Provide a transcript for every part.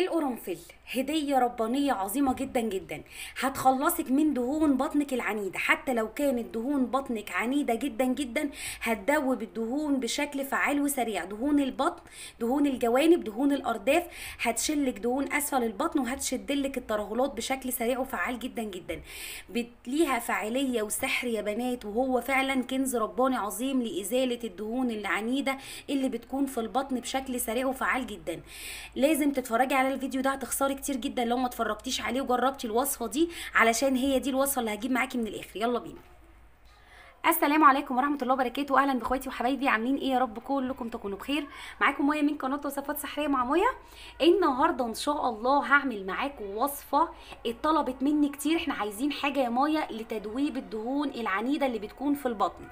القرنفل هدية ربانية عظيمة جدا جدا، هتخلصك من دهون بطنك العنيدة. حتى لو كانت دهون بطنك عنيدة جدا جدا هتدوب الدهون بشكل فعال وسريع. دهون البطن، دهون الجوانب، دهون الأرداف، هتشلك دهون أسفل البطن وهتشدلك الترهلات بشكل سريع وفعال جدا جدا. ليها فعالية وسحر يا بنات، وهو فعلا كنز رباني عظيم لإزالة الدهون العنيدة اللي بتكون في البطن بشكل سريع وفعال جدا. لازم تتفرجي على الفيديو ده، هتخسري كتير جدا لو ما اتفرجتيش عليه وجربتي الوصفه دي، علشان هي دي الوصفه اللي هجيب معاكي من الاخر. يلا بينا. السلام عليكم ورحمه الله وبركاته، اهلا باخواتي وحبايبي، عاملين ايه؟ يا رب كلكم تكونوا بخير. معاكم مايا من قناه وصفات سحريه مع مايا. النهارده ان شاء الله هعمل معاكم وصفه اتطلبت مني كتير، احنا عايزين حاجه يا مايا لتدويب الدهون العنيده اللي بتكون في البطن.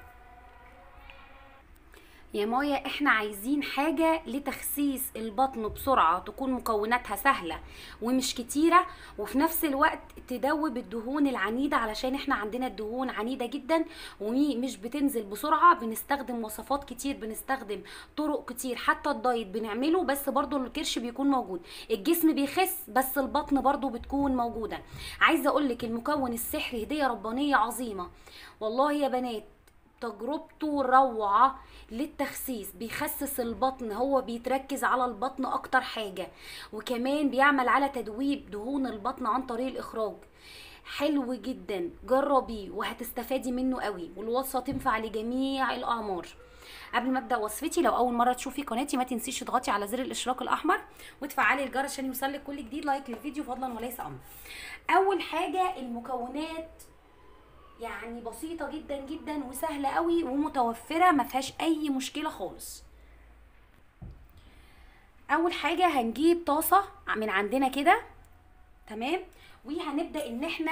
يا مايا احنا عايزين حاجة لتخسيس البطن بسرعة، تكون مكوناتها سهلة ومش كتيرة، وفي نفس الوقت تدوب الدهون العنيدة، علشان احنا عندنا الدهون عنيدة جدا ومش بتنزل بسرعة. بنستخدم وصفات كتير، بنستخدم طرق كتير، حتى الدايت بنعمله، بس برضو الكرش بيكون موجود، الجسم بيخس بس البطن برضو بتكون موجودة. عايزة اقولك المكون السحري هدية ربانية عظيمة والله يا بنات، تجربته روعة للتخسيس، بيخسس البطن، هو بيتركز على البطن اكتر حاجة، وكمان بيعمل على تدويب دهون البطن عن طريق الاخراج. حلو جدا، جربيه وهتستفادي منه قوي، والوصفة تنفع لجميع الاعمار. قبل ما ابدا وصفتي، لو اول مره تشوفي قناتي ما تنسيش تضغطي على زر الاشتراك الاحمر وتفعلي الجرس عشان يوصلك كل جديد. لايك للفيديو فضلا وليس امر. اول حاجة المكونات يعني بسيطة جدا جدا وسهلة قوي ومتوفرة، ما فيهاش اي مشكلة خالص. اول حاجة هنجيب طاسة من عندنا كده، تمام، وهنبدأ ان احنا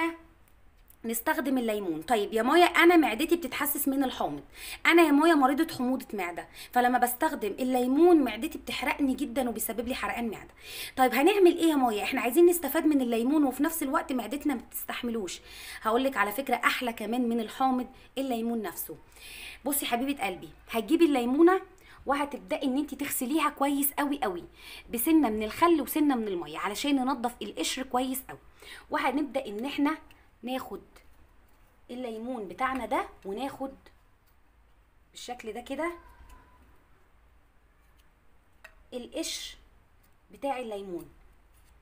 نستخدم الليمون. طيب يا مايا انا معدتي بتتحسس من الحامض، انا يا مايا مريضه حموضه معده، فلما بستخدم الليمون معدتي بتحرقني جدا وبيسبب لي حرقان معده. طيب هنعمل ايه يا مايا؟ احنا عايزين نستفاد من الليمون وفي نفس الوقت معدتنا ما بتستحملوش. هقول لك على فكره احلى كمان من الحامض الليمون نفسه. بصي حبيبه قلبي، هتجيبي الليمونه وهتبداي ان انت تغسليها كويس قوي قوي بسنه من الخل وسنه من الميه علشان ننضف القشر كويس قوي. وهنبدا ان احنا ناخد الليمون بتاعنا ده وناخد بالشكل ده كده القشر بتاع الليمون،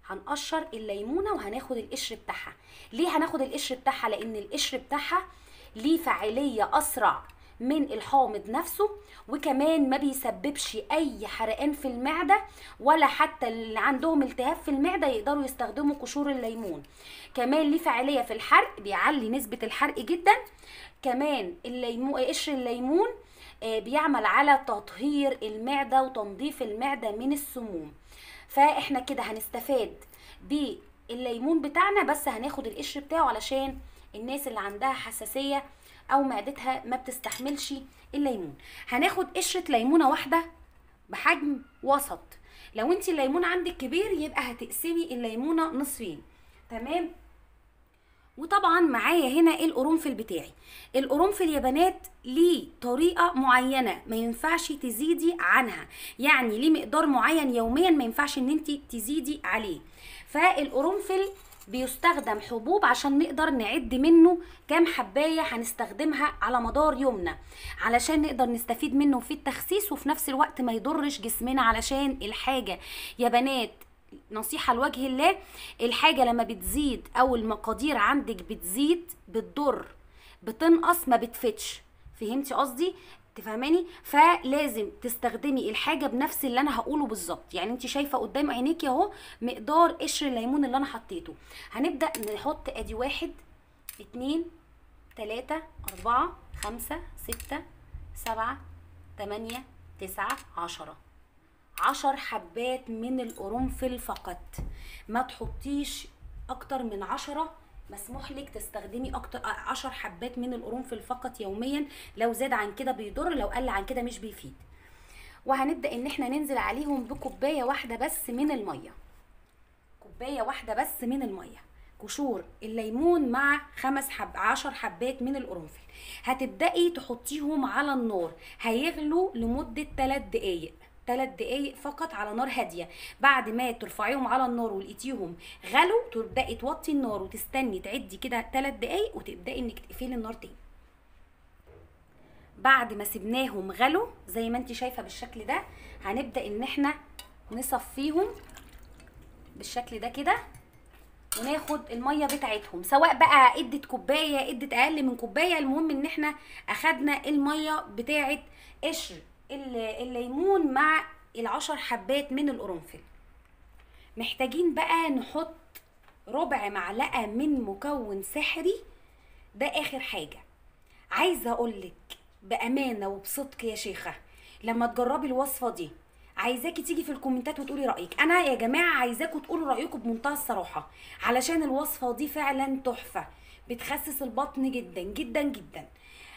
هنقشر الليمونه وهناخد القشر بتاعها. ليه هناخد القشر بتاعها؟ لان القشر بتاعها ليه فاعليه اسرع من الحامض نفسه، وكمان ما بيسببش اي حرقان في المعده، ولا حتى اللي عندهم التهاب في المعده يقدروا يستخدموا قشور الليمون. كمان ليه فعاليه في الحرق، بيعلي نسبه الحرق جدا. كمان قشر الليمون بيعمل على تطهير المعده وتنظيف المعده من السموم. فاحنا كده هنستفاد بالليمون بتاعنا، بس هناخد القشر بتاعه علشان الناس اللي عندها حساسيه او معدتها ما بتستحملش الليمون. هناخد قشره ليمونه واحده بحجم وسط، لو انت الليمون عندك كبير يبقى هتقسمي الليمونه نصفين، تمام. وطبعا معايا هنا القرنفل بتاعي. القرنفل يا بنات ليه طريقه معينه ما ينفعش تزيدي عنها، يعني ليه مقدار معين يوميا ما ينفعش ان انت تزيدي عليه. فالقرنفل بيستخدم حبوب عشان نقدر نعد منه كام حبايه هنستخدمها على مدار يومنا، علشان نقدر نستفيد منه في التخسيس وفي نفس الوقت ما يضرش جسمنا. علشان الحاجه يا بنات نصيحه لوجه الله، الحاجه لما بتزيد او المقادير عندك بتزيد بتضر، بتنقص ما بتفتش، فهمتي قصدي؟ تفهماني؟ فلازم تستخدمي الحاجه بنفس اللي انا هقوله بالظبط. يعني انت شايفه قدام عينيكي اهو مقدار قشر الليمون اللي انا حطيته. هنبدا نحط ادي 1 2 3 4 5 6 7 8 9 10 10 حبات من القرنفل فقط. ما تحطيش اكتر من 10، مسموح لك تستخدمي اكتر 10 حبات من القرنفل فقط يوميا، لو زاد عن كده بيضر، لو قل عن كده مش بيفيد. وهنبدا ان احنا ننزل عليهم بكوبايه واحده بس من الميه، كوبايه واحده بس من الميه، قشور الليمون مع 10 حبات من القرنفل. هتبداي تحطيهم على النار، هيغلوا لمده 3 دقايق، 3 دقايق فقط على نار هاديه. بعد ما ترفعيهم على النار ولقيتيهم غلوا تبداي توطي النار وتستني تعدي كده 3 دقايق وتبداي انك تقفلي النار تاني. بعد ما سبناهم غلوا زي ما انت شايفه بالشكل ده هنبدا ان احنا نصفيهم بالشكل ده كده وناخد الميه بتاعتهم، سواء بقى قدت كوبايه قدت اقل من كوبايه، المهم ان احنا اخدنا الميه بتاعت قشر الليمون مع ال10 حبات من القرنفل. محتاجين بقى نحط ¼ معلقه من مكون سحري، ده اخر حاجه. عايزه اقولك بامانه وبصدق يا شيخه، لما تجربي الوصفه دي عايزاكي تيجي في الكومنتات وتقولي رايك. انا يا جماعه عايزاكوا تقولوا رايكم بمنتهى الصراحه، علشان الوصفه دي فعلا تحفه، بتخسس البطن جدا جدا جدا.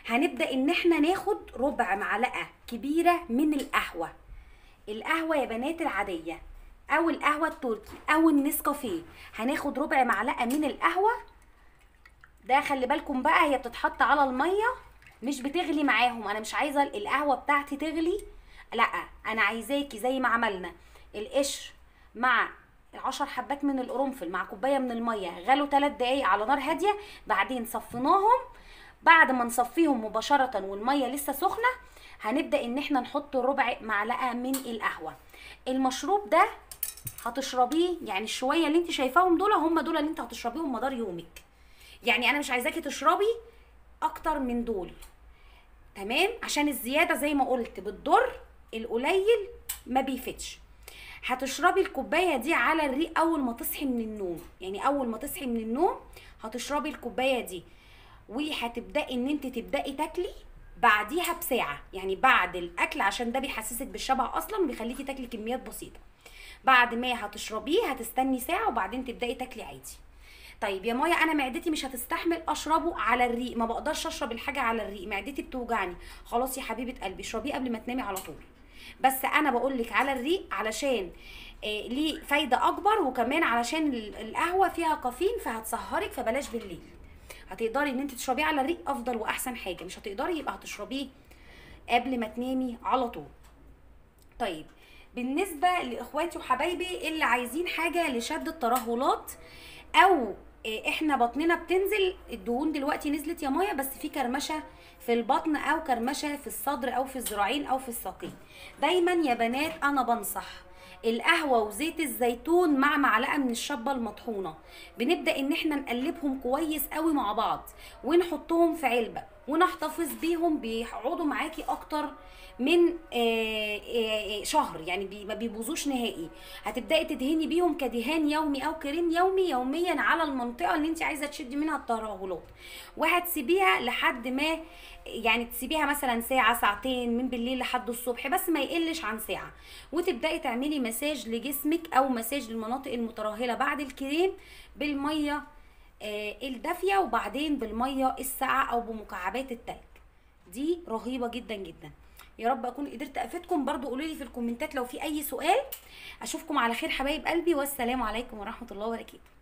هنبدا ان احنا ناخد ¼ معلقه كبيره من القهوه، القهوه يا بنات العاديه او القهوه التركي او النسكافيه، هناخد ¼ معلقه من القهوه. ده خلي بالكم بقى هي بتتحط على الميه مش بتغلي معاهم، انا مش عايزه القهوه بتاعتي تغلي، لا انا عايزاكي زي ما عملنا القشر مع ال10 حبات من القرنفل مع كوبايه من الميه غلوا 3 دقايق على نار هاديه، بعدين صفيناهم. بعد ما نصفيهم مباشره والميه لسه سخنه هنبدا ان احنا نحط ¼ معلقه من القهوه. المشروب ده هتشربيه يعني الشويه اللي انت شايفاهم دول هم دول اللي انت هتشربيهم مدار يومك، يعني انا مش عايزاكي تشربي اكتر من دول، تمام؟ عشان الزياده زي ما قلت بتضر، القليل ما بيفتش. هتشربي الكوبايه دي على الريق اول ما تصحي من النوم، يعني اول ما تصحي من النوم هتشربي الكوبايه دي وهتبداي ان انت تبداي تاكلي بعديها بساعه، يعني بعد الاكل، عشان ده بيحسسك بالشبع اصلا وبيخليكي تاكلي كميات بسيطه. بعد ما هتشربيه هتستني ساعه وبعدين تبداي تاكلي عادي. طيب يا مايا انا معدتي مش هتستحمل اشربه على الريق، ما بقدرش اشرب الحاجه على الريق، معدتي بتوجعني. خلاص يا حبيبه قلبي اشربيه قبل ما تنامي على طول، بس انا بقولك على الريق علشان ليه فايده اكبر، وكمان علشان القهوه فيها كافيين فهتسهرك، فبلاش بالليل. هتقدري ان انت تشربيه على الريق افضل واحسن حاجه، مش هتقدري يبقى هتشربيه قبل ما تنامي على طول. طيب بالنسبه لاخواتي وحبايبي اللي عايزين حاجه لشد الترهلات، او احنا بطننا بتنزل، الدهون دلوقتي نزلت يا مايا بس في كرمشه في البطن او كرمشه في الصدر او في الذراعين او في الساقين، دايما يا بنات انا بنصح القهوه وزيت الزيتون مع معلقه من الشبه المطحونه، بنبدا ان احنا نقلبهم كويس قوي مع بعض ونحطهم في علبه ونحتفظ بيهم، بيقعدوا معاكي اكتر من شهر، يعني ما بيبوظوش نهائي. هتبداي تدهني بيهم كدهان يومي او كريم يومي يوميا على المنطقه اللي انت عايزه تشدي منها الترهلات، وهتسيبيها لحد ما يعني تسيبيها مثلا ساعه ساعتين من بالليل لحد الصبح، بس ما يقلش عن ساعه، وتبداي تعملي مساج لجسمك او مساج للمناطق المترهله بعد الكريم بالميه الدافيه وبعدين بالميه الساقعه او بمكعبات التلج. دي رهيبه جدا جدا. يا رب اكون قدرت افيدكم، برضو قولولي في الكومنتات لو في اي سؤال. اشوفكم على خير حبايب قلبي، والسلام عليكم ورحمه الله وبركاته.